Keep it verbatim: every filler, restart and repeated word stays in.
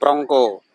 Prongko.